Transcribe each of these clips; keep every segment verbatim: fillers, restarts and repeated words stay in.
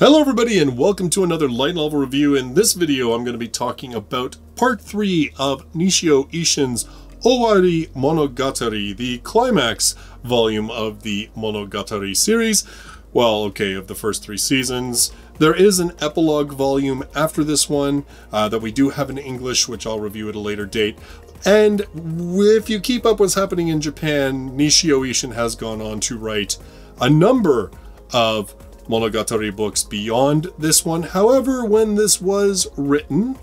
Hello everybody and welcome to another light novel review. In this video I'm going to be talking about part three of Nisio Isin's Owari Monogatari, the climax volume of the Monogatari series. Well, okay, of the first three seasons. There is an epilogue volume after this one uh, that we do have in English, which I'll review at a later date. And if you keep up what's happening in Japan, Nisio Isin has gone on to write a number of Monogatari books beyond this one. However, when this was written,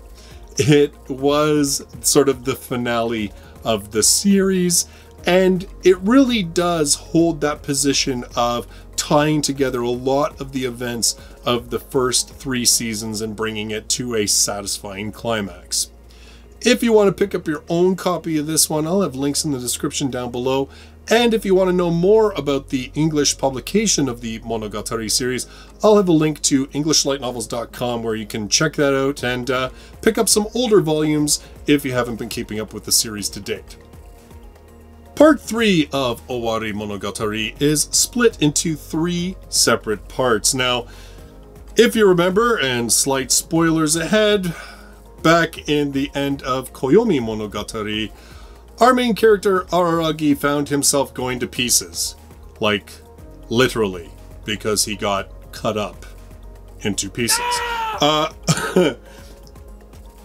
it was sort of the finale of the series, and it really does hold that position of tying together a lot of the events of the first three seasons and bringing it to a satisfying climax. If you want to pick up your own copy of this one, I'll have links in the description down below. And if you want to know more about the English publication of the Monogatari series, I'll have a link to English Light Novels dot com where you can check that out and uh, pick up some older volumes if you haven't been keeping up with the series to date. Part three of Owari Monogatari is split into three separate parts. Now, if you remember, and slight spoilers ahead, back in the end of Koyomi Monogatari, our main character, Araragi, found himself going to pieces. Like, literally, because he got cut up into pieces. Uh,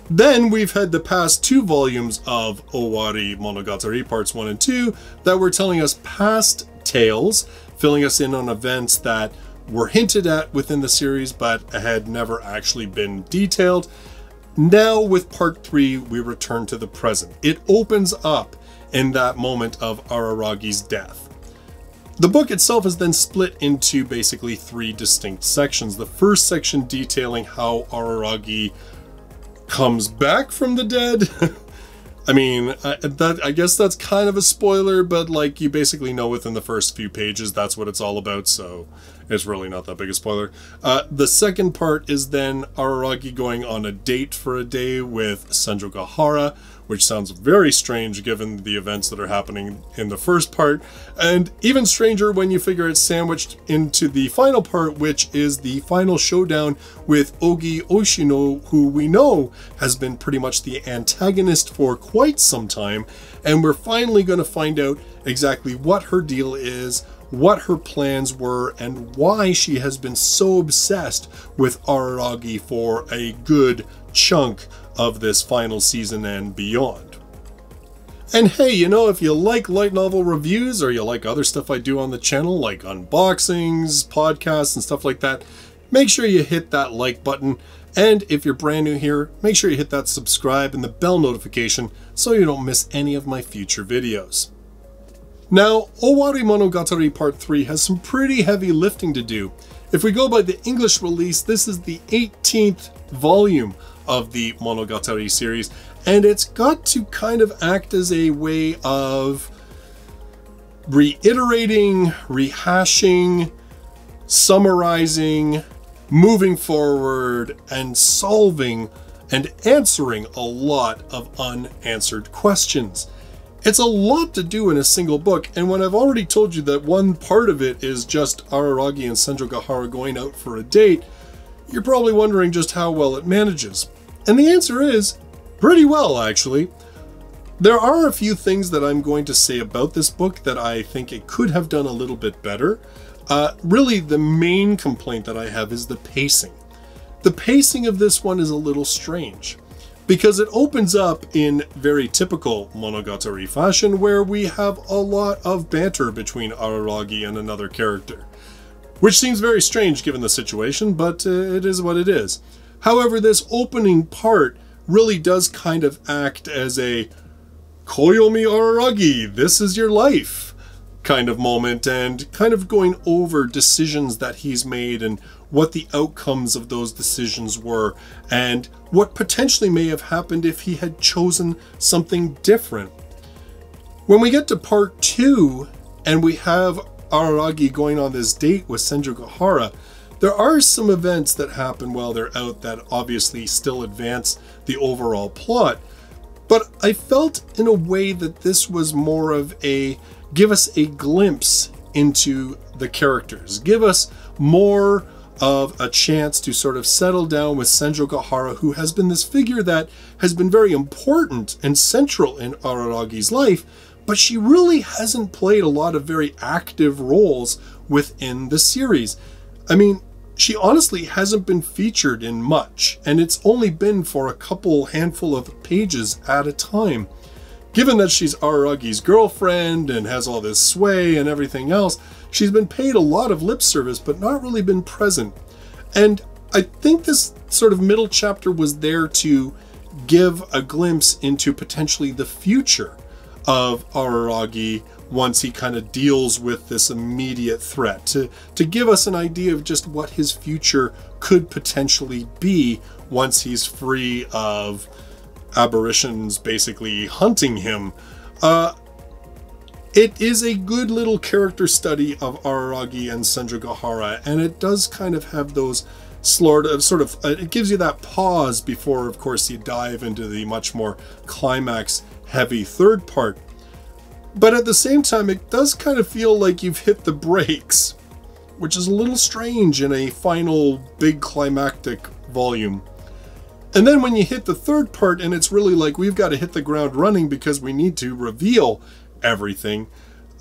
then we've had the past two volumes of Owari Monogatari, parts one and two, that were telling us past tales, filling us in on events that were hinted at within the series, but had never actually been detailed. Now with part three, we return to the present. It opens up in that moment of Araragi's death. The book itself is then split into basically three distinct sections. The first section detailing how Araragi comes back from the dead. I mean, I, that, I guess that's kind of a spoiler, but like you basically know within the first few pages, that's what it's all about. So it's really not that big a spoiler. Uh, the second part is then Araragi going on a date for a day with Senjougahara, which sounds very strange given the events that are happening in the first part, and even stranger when you figure it's sandwiched into the final part, which is the final showdown with Ogi Oshino, who we know has been pretty much the antagonist for quite some time, and we're finally going to find out exactly what her deal is, what her plans were, and why she has been so obsessed with Araragi for a good chunk of this final season and beyond. And hey, you know, if you like light novel reviews or you like other stuff I do on the channel, like unboxings, podcasts, and stuff like that, make sure you hit that like button. And if you're brand new here, make sure you hit that subscribe and the bell notification so you don't miss any of my future videos. Now, Owari Monogatari Part three has some pretty heavy lifting to do. If we go by the English release, this is the eighteenth volume of the Monogatari series, and it's got to kind of act as a way of reiterating, rehashing, summarizing, moving forward, and solving and answering a lot of unanswered questions. It's a lot to do in a single book, and when I've already told you that one part of it is just Araragi and Senjougahara going out for a date, you're probably wondering just how well it manages. And the answer is, pretty well actually. There are a few things that I'm going to say about this book that I think it could have done a little bit better. Uh, really the main complaint that I have is the pacing. The pacing of this one is a little strange, because it opens up in very typical Monogatari fashion where we have a lot of banter between Araragi and another character, which seems very strange given the situation, but uh, it is what it is. However, this opening part really does kind of act as a Koyomi Araragi, this is your life kind of moment, and kind of going over decisions that he's made and what the outcomes of those decisions were and what potentially may have happened if he had chosen something different. When we get to part two and we have Araragi going on this date with Senjougahara, there are some events that happen while they're out that obviously still advance the overall plot, but I felt in a way that this was more of a give us a glimpse into the characters, give us more of a chance to sort of settle down with Senjougahara, who has been this figure that has been very important and central in Araragi's life, but she really hasn't played a lot of very active roles within the series. I mean, she honestly hasn't been featured in much, and it's only been for a couple handful of pages at a time. Given that she's Araragi's girlfriend and has all this sway and everything else, she's been paid a lot of lip service, but not really been present. And I think this sort of middle chapter was there to give a glimpse into potentially the future of Araragi once he kind of deals with this immediate threat, to, to give us an idea of just what his future could potentially be once he's free of aberrations basically hunting him. Uh, It is a good little character study of Araragi and Senjougahara, and it does kind of have those sort of, sort of, it gives you that pause before, of course, you dive into the much more climax-heavy third part. But at the same time, it does kind of feel like you've hit the brakes, which is a little strange in a final big climactic volume. And then when you hit the third part, and it's really like, we've got to hit the ground running because we need to reveal everything.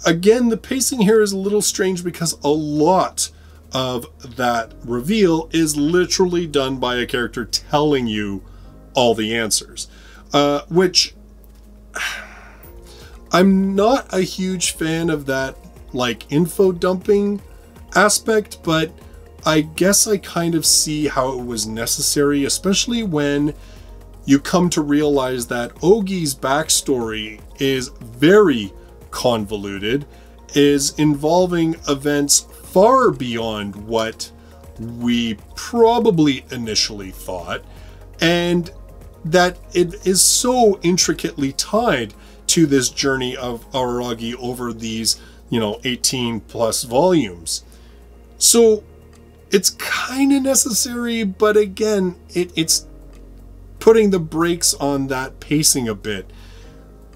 Again, the pacing here is a little strange because a lot of that reveal is literally done by a character telling you all the answers, uh, which I'm not a huge fan of, that like info dumping aspect, but I guess I kind of see how it was necessary, especially when you come to realize that Ogi's backstory is very convoluted, is involving events far beyond what we probably initially thought, and that it is so intricately tied to this journey of Araragi over these, you know, eighteen plus volumes. So it's kind of necessary, but again, it, it's putting the brakes on that pacing a bit.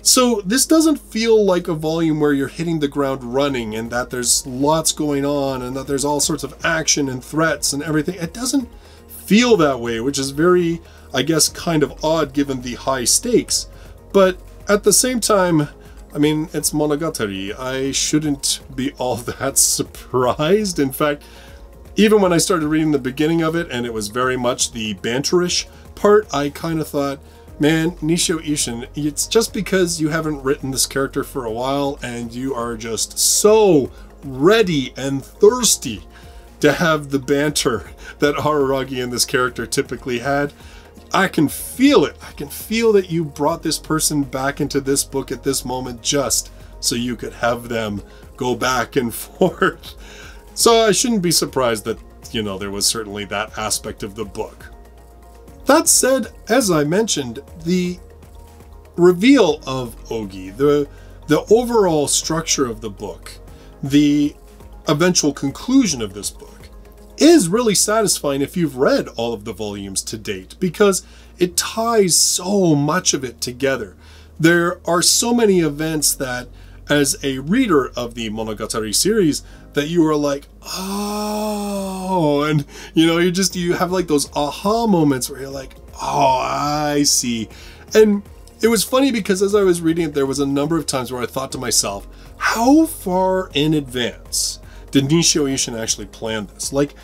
So this doesn't feel like a volume where you're hitting the ground running and that there's lots going on and that there's all sorts of action and threats and everything. It doesn't feel that way, which is very, I guess, kind of odd given the high stakes. But at the same time, I mean, it's Monogatari. I shouldn't be all that surprised. In fact, even when I started reading the beginning of it and it was very much the banterish part, I kind of thought, man, Nisio Isin, it's just because you haven't written this character for a while and you are just so ready and thirsty to have the banter that Araragi and this character typically had. I can feel it. I can feel that you brought this person back into this book at this moment just so you could have them go back and forth. So I shouldn't be surprised that, you know, there was certainly that aspect of the book. That said, as I mentioned, the reveal of Ogi, the, the overall structure of the book, the eventual conclusion of this book, is really satisfying if you've read all of the volumes to date, because it ties so much of it together. There are so many events that, as a reader of the Monogatari series, that you are like, oh, and you know, you just, you have like those aha moments where you're like, oh, I see. And it was funny because as I was reading it, there was a number of times where I thought to myself, how far in advance did Nisio Isin actually plan this? Like,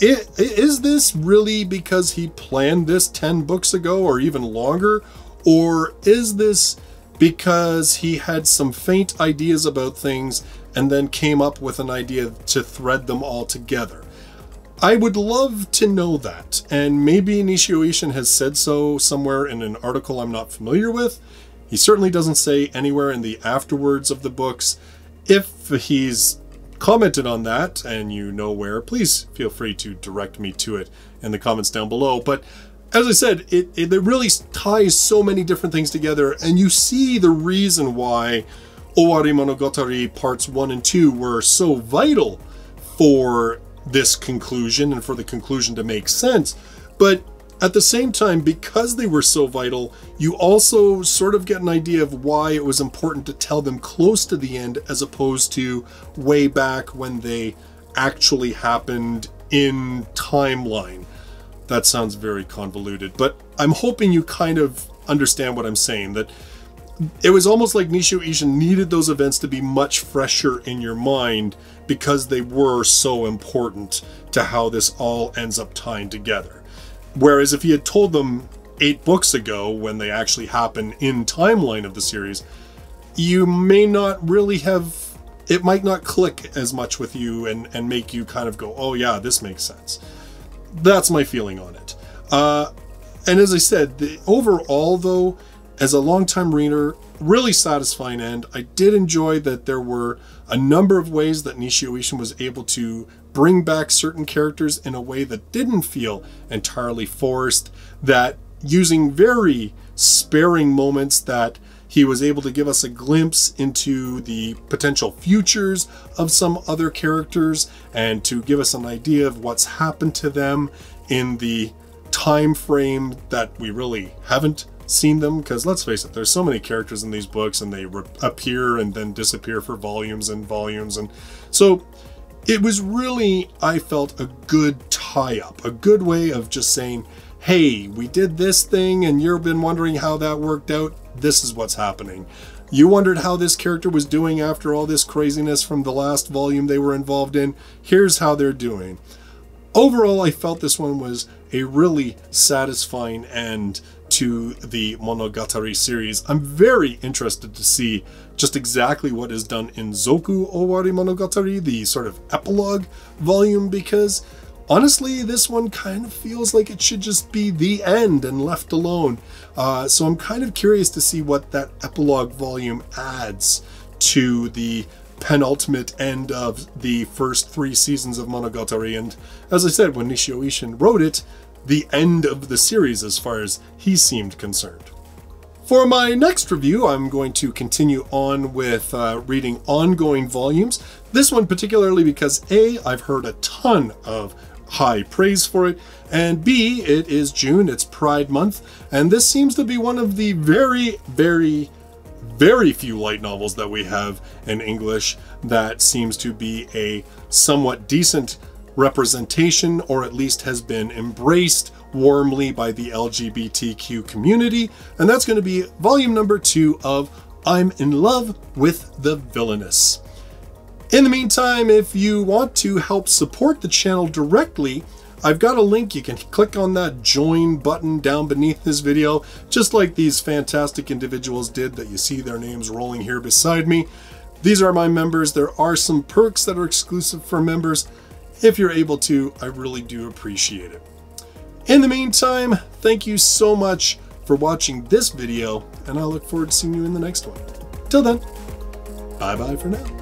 it, is this really because he planned this ten books ago or even longer? Or is this because he had some faint ideas about things and then came up with an idea to thread them all together? I would love to know that, and maybe Nisio Isin has said so somewhere in an article I'm not familiar with. He certainly doesn't say anywhere in the afterwards of the books. If he's commented on that, and you know where, please feel free to direct me to it in the comments down below. But as I said, it, it, it really ties so many different things together, and you see the reason why Owari Monogatari parts one and two were so vital for this conclusion and for the conclusion to make sense. But at the same time, because they were so vital, you also sort of get an idea of why it was important to tell them close to the end as opposed to way back when they actually happened in timeline. That sounds very convoluted, but I'm hoping you kind of understand what I'm saying, that it was almost like Nisio Isin needed those events to be much fresher in your mind because they were so important to how this all ends up tying together. Whereas if he had told them eight books ago, when they actually happen in timeline of the series, you may not really have, it might not click as much with you and, and make you kind of go, oh yeah, this makes sense. That's my feeling on it. Uh, and as I said, the overall though, as a longtime reader, really satisfying end. I did enjoy that there were a number of ways that Nisio Isin was able to bring back certain characters in a way that didn't feel entirely forced, that using very sparing moments that he was able to give us a glimpse into the potential futures of some other characters and to give us an idea of what's happened to them in the time frame that we really haven't seen them, because let's face it, there's so many characters in these books and they appear and then disappear for volumes and volumes. And so it was really, I felt, a good tie-up, a good way of just saying, hey, we did this thing and you've been wondering how that worked out. This is what's happening. You wondered how this character was doing after all this craziness from the last volume they were involved in. Here's how they're doing. Overall, I felt this one was a really satisfying end to the Monogatari series. I'm very interested to see just exactly what is done in Zoku Owari Monogatari, the sort of epilogue volume, because honestly, this one kind of feels like it should just be the end and left alone. Uh, so I'm kind of curious to see what that epilogue volume adds to the penultimate end of the first three seasons of Monogatari. And as I said, when Nisio Isin wrote it, the end of the series as far as he seemed concerned. For my next review, I'm going to continue on with uh, reading ongoing volumes. This one particularly because A, I've heard a ton of high praise for it, and B, it is June, it's Pride Month, and this seems to be one of the very, very, very few light novels that we have in English that seems to be a somewhat decent representation, or at least has been embraced warmly by the L G B T Q community, and that's going to be volume number two of I'm in Love with the Villainess. In the meantime, if you want to help support the channel directly, I've got a link. You can click on that join button down beneath this video, just like these fantastic individuals did that you see their names rolling here beside me. These are my members. There are some perks that are exclusive for members. If you're able to, I really do appreciate it. In the meantime, thank you so much for watching this video, and I look forward to seeing you in the next one. Till then, bye-bye for now.